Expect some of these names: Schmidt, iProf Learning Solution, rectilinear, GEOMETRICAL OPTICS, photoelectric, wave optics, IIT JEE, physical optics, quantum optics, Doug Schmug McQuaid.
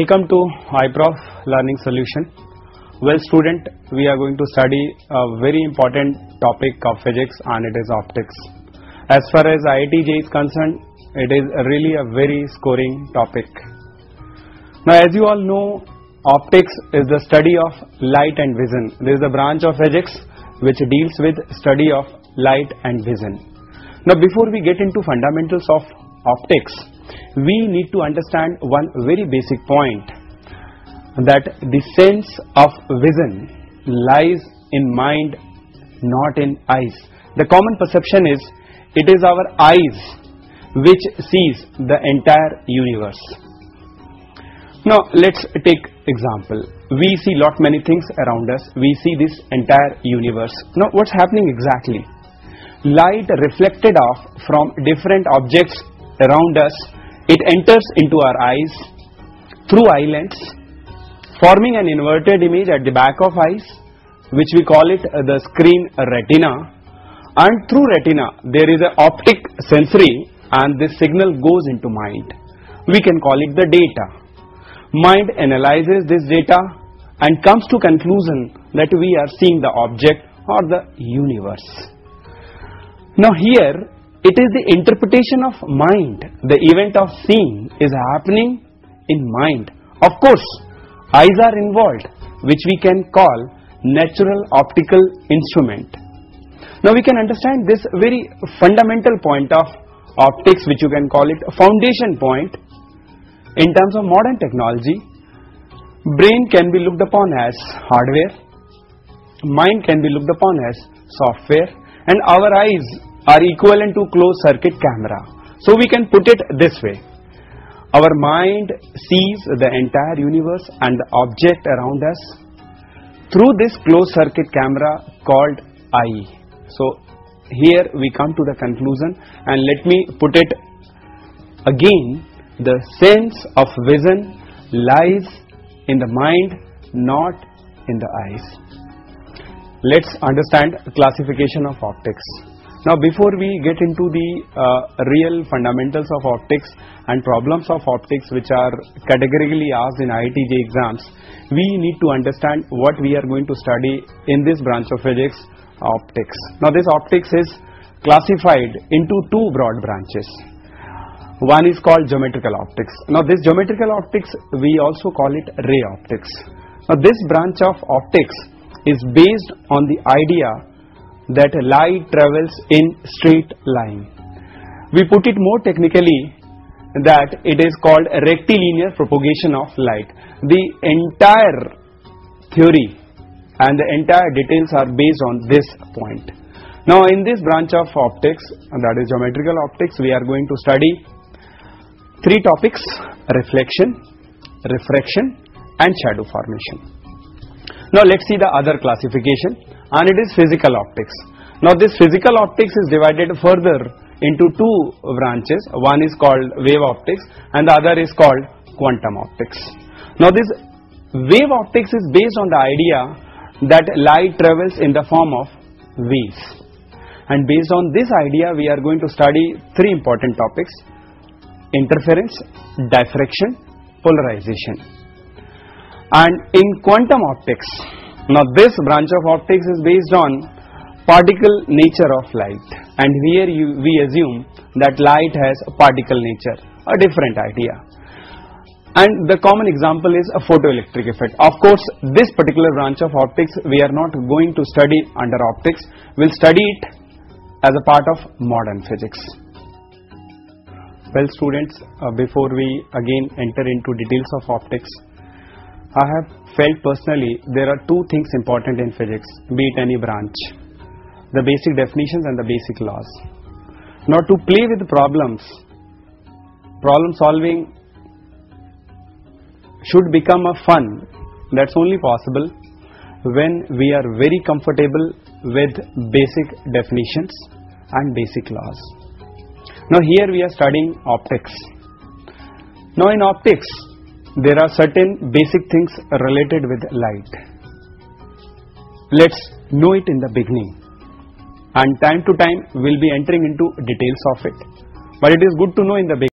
Welcome to iProf Learning Solution. Well student, we are going to study a very important topic of physics, and it is optics. As far as IIT JEE is concerned, it is really a very scoring topic. Now as you all know, optics is the study of light and vision. There is a branch of physics which deals with study of light and vision. Now before we get into fundamentals of optics, we need to understand one very basic point, that the sense of vision lies in mind, not in eyes. The common perception is it is our eyes which sees the entire universe. Now let's take example. We see lot many things around us. We see this entire universe. Now what's happening exactly? Light reflected off from different objects around us, it enters into our eyes through eye lens, forming an inverted image at the back of eyes, which we call it the screen retina, and through retina there is an optic sensory, and this signal goes into mind. We can call it the data. Mind analyzes this data and comes to conclusion that we are seeing the object or the universe. Now here it is the interpretation of mind. The event of seeing is happening in mind. Of course, eyes are involved, which we can call natural optical instrument. Now we can understand this very fundamental point of optics, which you can call it a foundation point. In terms of modern technology, brain can be looked upon as hardware, mind can be looked upon as software, and our eyes are equivalent to closed circuit camera. So we can put it this way, our mind sees the entire universe and the object around us through this closed circuit camera called eye. So here we come to the conclusion, and let me put it again, the sense of vision lies in the mind, not in the eyes. Let's understand classification of optics. Now before we get into the real fundamentals of optics and problems of optics which are categorically asked in IIT JEE exams, we need to understand what we are going to study in this branch of physics, optics. Now this optics is classified into two broad branches. One is called geometrical optics. Now this geometrical optics, we also call it ray optics. Now this branch of optics is based on the idea that light travels in straight line. We put it more technically that it is called rectilinear propagation of light. The entire theory and the entire details are based on this point. Now in this branch of optics, that is geometrical optics, we are going to study three topics: reflection, refraction, and shadow formation. Now let's see the other classification, and it is physical optics. Now this physical optics is divided further into two branches. One is called wave optics and the other is called quantum optics. Now this wave optics is based on the idea that light travels in the form of waves, and based on this idea we are going to study three important topics: interference, diffraction, polarization. And in quantum optics, now this branch of optics is based on particle nature of light, and here we assume that light has a particle nature, a different idea. And the common example is a photoelectric effect. Of course, this particular branch of optics we are not going to study under optics, we'll study it as a part of modern physics. Well students, before we again enter into details of optics, I have felt personally there are two things important in physics, be it any branch: the basic definitions and the basic laws. Now to play with problems, problem solving should become a fun. That's only possible when we are very comfortable with basic definitions and basic laws. Now here we are studying optics. Now in optics, there are certain basic things related with light. Let's know it in the beginning, and time to time we'll be entering into details of it, but it is good to know in the beginning.